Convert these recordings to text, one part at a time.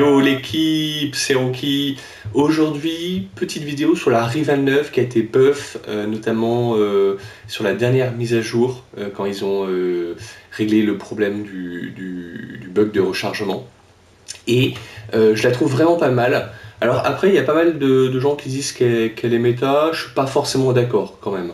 Yo l'équipe, c'est Hoki. Aujourd'hui, petite vidéo sur la Rival 9 qui a été buff, notamment sur la dernière mise à jour, quand ils ont réglé le problème du bug de rechargement. Et je la trouve vraiment pas mal. Alors après, il y a pas mal de gens qui disent qu'elle est méta, je suis pas forcément d'accord quand même.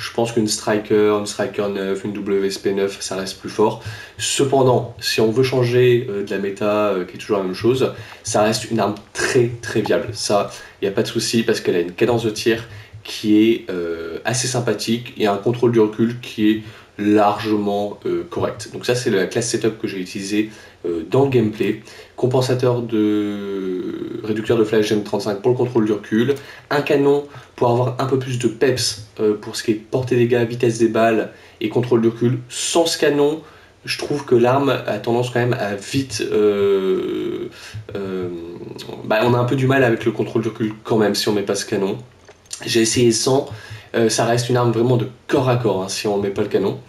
Je pense qu'une Striker, une Striker 9, une WSP 9, ça reste plus fort. Cependant, si on veut changer de la méta, qui est toujours la même chose, ça reste une arme très viable. Ça, il n'y a pas de souci parce qu'elle a une cadence de tir qui est assez sympathique et un contrôle du recul qui est largement correct. Donc ça, c'est la classe setup que j'ai utilisée dans le gameplay. Compensateur de réducteur de flash GM35 pour le contrôle du recul, un canon pour avoir un peu plus de peps pour ce qui est portée dégâts, vitesse des balles et contrôle du recul. Sans ce canon, je trouve que l'arme a tendance quand même à vite... on a un peu du mal avec le contrôle du recul quand même si on met pas ce canon. J'ai essayé sans, ça reste une arme vraiment de corps à corps hein, si on ne met pas le canon.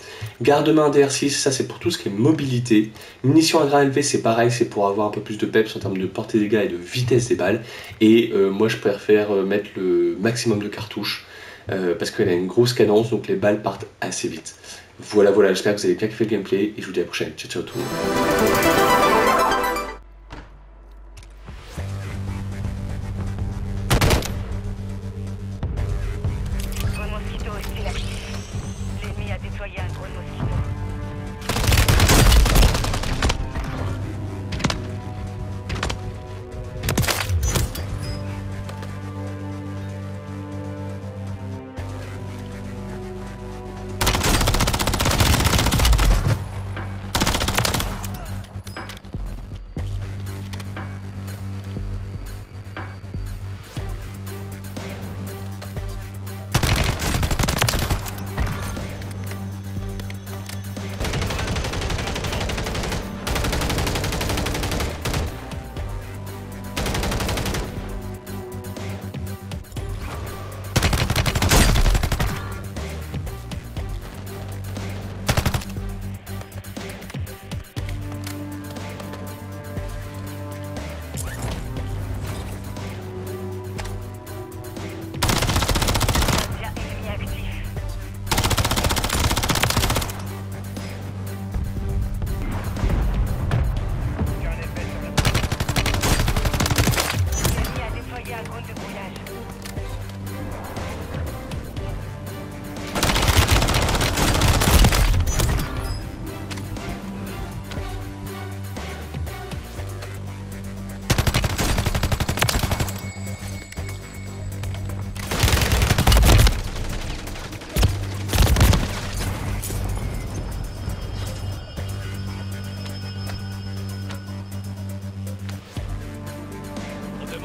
Garde-main DR6, ça c'est pour tout ce qui est mobilité. Munitions à grain élevé, c'est pareil, c'est pour avoir un peu plus de peps en termes de portée des dégâts et de vitesse des balles. Et moi je préfère mettre le maximum de cartouches parce qu'elle a une grosse cadence, donc les balles partent assez vite. Voilà, j'espère que vous avez bien kiffé le gameplay et je vous dis à la prochaine. Ciao tout le monde. L'ennemi a déployé un drone mosquito.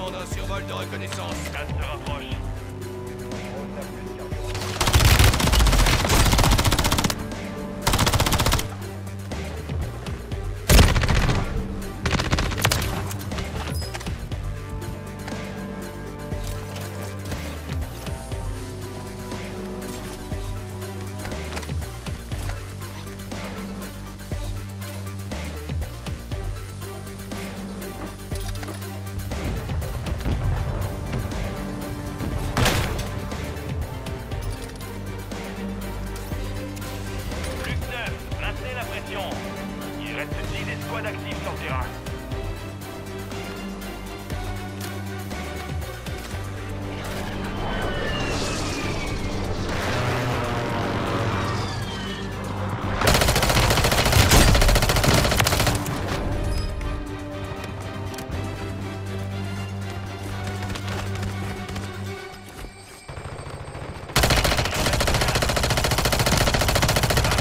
Un survol de reconnaissance. Gaz se rapproche. Il reste des squads actifs sur le terrain.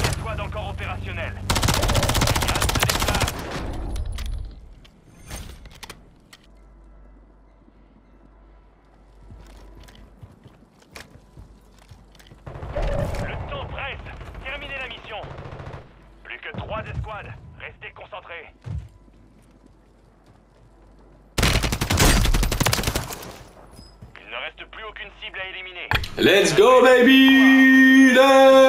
Un squad encore opérationnel. Plus que 3 escouades, restez concentrés. Il ne reste plus aucune cible à éliminer. Let's go baby.